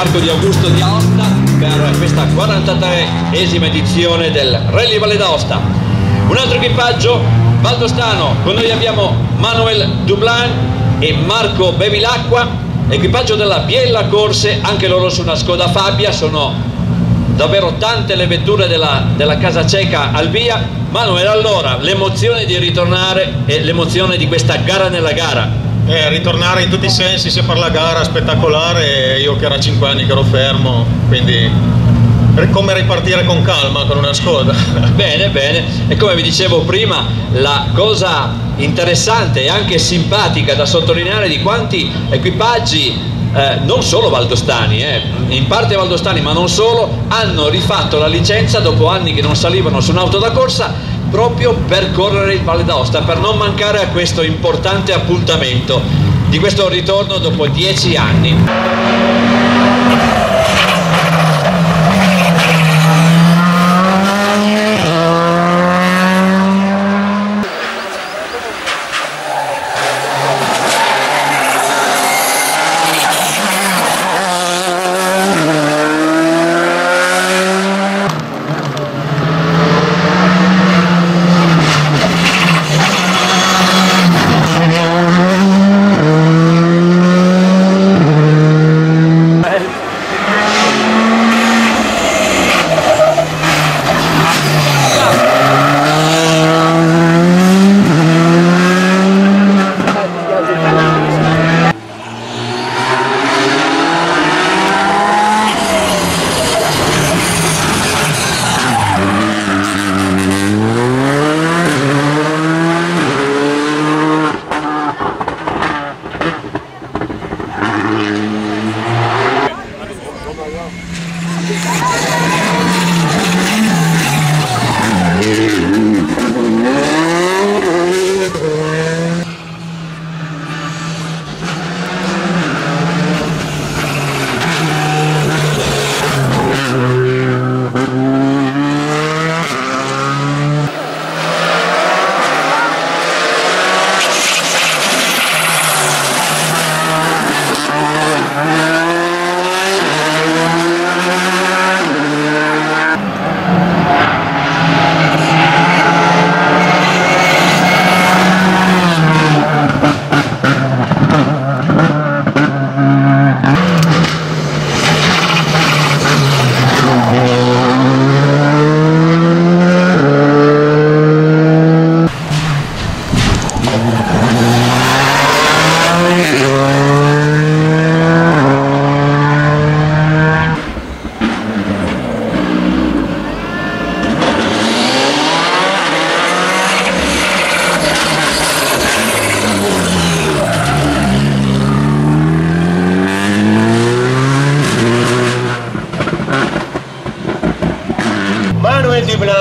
Parco di Augusto di Aosta per questa 43esima edizione del Rally Valle d'Aosta. Un altro equipaggio valdostano, con noi abbiamo Manuel Dublan e Marco Bevilacqua, equipaggio della Biella Corse, anche loro su una Škoda Fabia. Sono davvero tante le vetture della casa ceca Albia. Manuel, allora, l'emozione di ritornare e l'emozione di questa gara nella gara. Ritornare in tutti i sensi, sia per la gara spettacolare, io che era 5 anni che ero fermo, quindi come ripartire con calma con una Škoda. Bene, bene, e come vi dicevo prima, la cosa interessante e anche simpatica da sottolineare di quanti equipaggi non solo valdostani, in parte valdostani ma non solo, hanno rifatto la licenza dopo anni che non salivano su un'auto da corsa, proprio per correre il Valle d'Aosta, per non mancare a questo importante appuntamento di questo ritorno dopo 10 anni.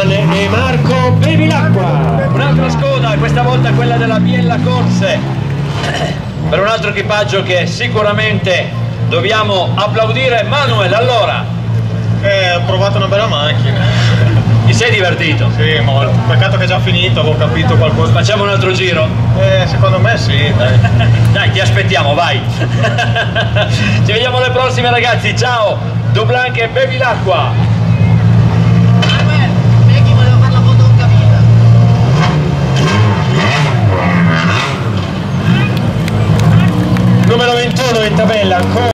E Marco Bevilacqua, un'altra Škoda, questa volta quella della Biella Corse, per un altro equipaggio che sicuramente dobbiamo applaudire. Manuel, allora, ho provato una bella macchina. Ti sei divertito? Sì, molto. Peccato che è già finito, avevo capito qualcosa. Facciamo un altro giro? Secondo me sì, dai. Dai, ti aspettiamo, vai. Ci vediamo alle prossime, ragazzi, ciao. Dublanc e Bevilacqua. Numero 21 in tabella ancora.